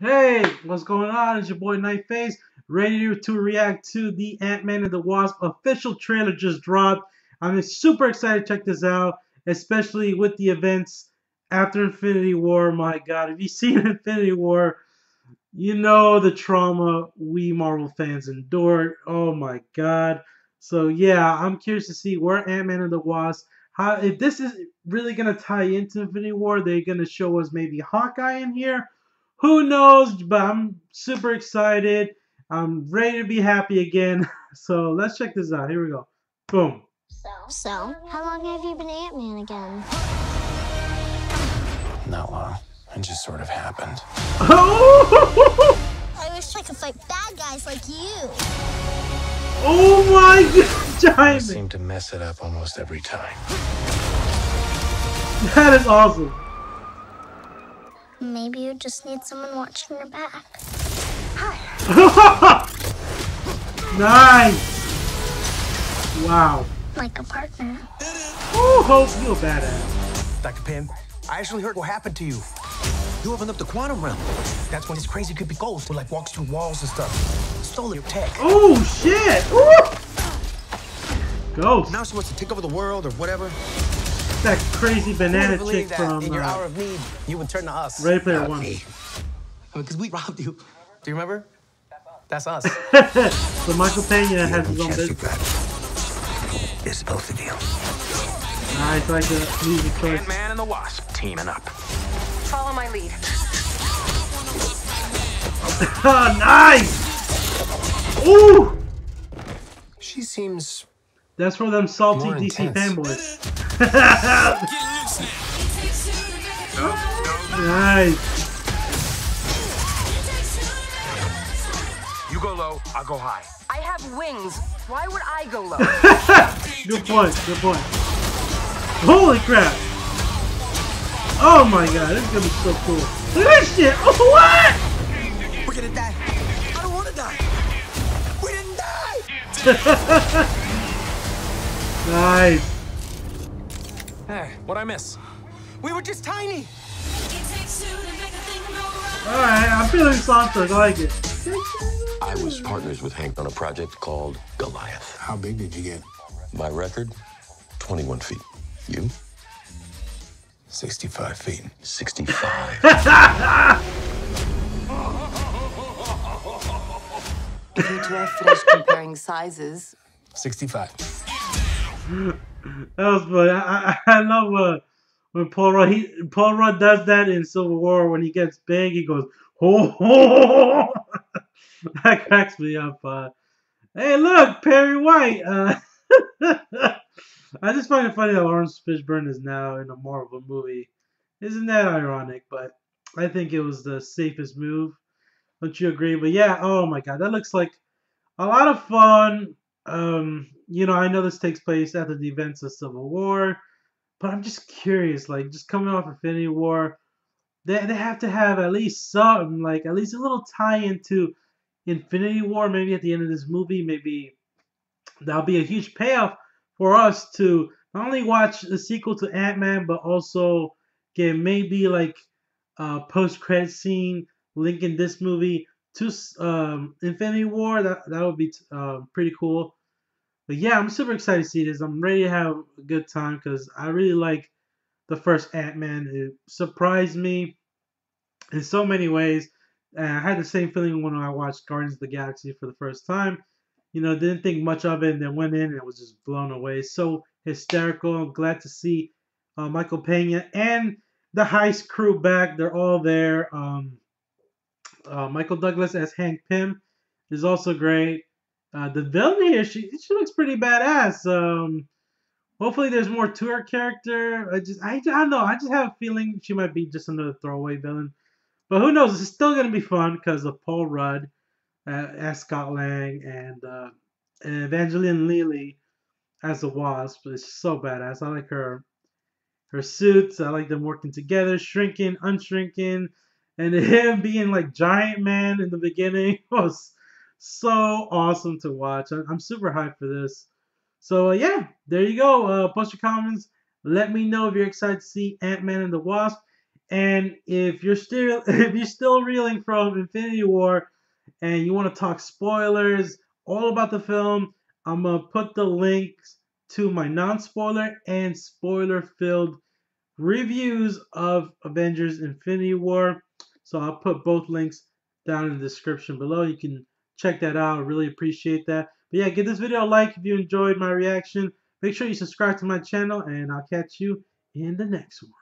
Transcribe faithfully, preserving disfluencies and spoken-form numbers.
Hey, what's going on? It's your boy Nightface, ready to react to the Ant-Man and the Wasp official trailer just dropped. I'm super excited to check this out, especially with the events after Infinity War. My God, if you've seen Infinity War, you know the trauma we Marvel fans endured. Oh my God. So yeah, I'm curious to see where Ant-Man and the Wasp, how, if this is really going to tie into Infinity War, they're going to show us maybe Hawkeye in here. Who knows, but I'm super excited. I'm ready to be happy again. So let's check this out. Here we go. Boom. So, so how long have you been Ant-Man again? Not long. It just sort of happened. Oh! I wish I could fight bad guys like you. Oh my God, Giant Man. I seem to mess it up almost every time. That is awesome. Maybe you just need someone watching your back. Hi. Nice. Wow. Like a partner. Ooh, Hope, you a badass. Doctor Pym, I actually heard what happened to you. You opened up the quantum realm. That's when this crazy could be ghost who like walks through walls and stuff. Stole your tech. Oh shit. Ooh. Ghost. Now she wants to take over the world or whatever. That crazy banana chick that from in your uh, hour of need, you would turn to us. Ready Player One. Because we robbed you. Do you remember? That's us. That's us. So Michael Pena has his own business. It's supposed to deal. I like the music choice. Ant-Man and the Wasp teaming up. Follow my lead. Nice. Ooh. She seems. That's for them salty D C fanboys. Nice. You go low, I'll go high. I have wings. Why would I go low? Good point, good point. Holy crap. Oh my God, this is gonna be so cool. Look at this shit. Oh, what? We're gonna die. I don't wanna die. We didn't die. Nice. Hey, what'd I miss? We were just tiny! Alright, I'm feeling softer, I like it. I was partners with Hank on a project called Goliath. How big did you get? My record? twenty-one feet. You? sixty-five feet. sixty-five. Due to our flesh comparing sizes. sixty-five. That was funny. I, I, I love uh, when Paul Rudd he, Paul Rudd does that in Civil War. When he gets big, he goes, "Oh!" oh, oh. That cracks me up. Uh, hey, look, Perry White. Uh, I just find it funny that Lawrence Fishburne is now in a Marvel movie. Isn't that ironic? But I think it was the safest move. Don't you agree? But yeah, oh my God, that looks like a lot of fun. Um, you know, I know this takes place after the events of Civil War, but I'm just curious, like, just coming off Infinity War, they, they have to have at least something, like, at least a little tie-in to Infinity War, maybe at the end of this movie, maybe that'll be a huge payoff for us to not only watch the sequel to Ant-Man, but also get maybe, like, a post-credit scene linking this movie to um, Infinity War. That, that would be uh, pretty cool. But yeah, I'm super excited to see this. I'm ready to have a good time because I really like the first Ant-Man. It surprised me in so many ways. And I had the same feeling when I watched Guardians of the Galaxy for the first time. You know, didn't think much of it and then went in and it was just blown away. So hysterical. I'm glad to see uh, Michael Pena and the heist crew back. They're all there. Um, uh, Michael Douglas as Hank Pym is also great. Uh, the villain here, she she looks pretty badass. Um, hopefully there's more to her character. I just I, I don't know. I just have a feeling she might be just another throwaway villain, but who knows? It's still gonna be fun because of Paul Rudd, uh, as Scott Lang, and uh, Evangeline Lilly as the Wasp. It's so badass. I like her her suits. I like them working together, shrinking, unshrinking, and him being like Giant Man in the beginning was. So awesome to watch. I'm super hyped for this. So uh, yeah, there you go. Uh, post your comments. Let me know if you're excited to see Ant-Man and the Wasp. And if you're still if you're still reeling from Infinity War and you want to talk spoilers all about the film, I'm going to put the links to my non-spoiler and spoiler-filled reviews of Avengers: Infinity War. So I'll put both links down in the description below. You can check that out. I really appreciate that. But yeah, give this video a like if you enjoyed my reaction. Make sure you subscribe to my channel, and I'll catch you in the next one.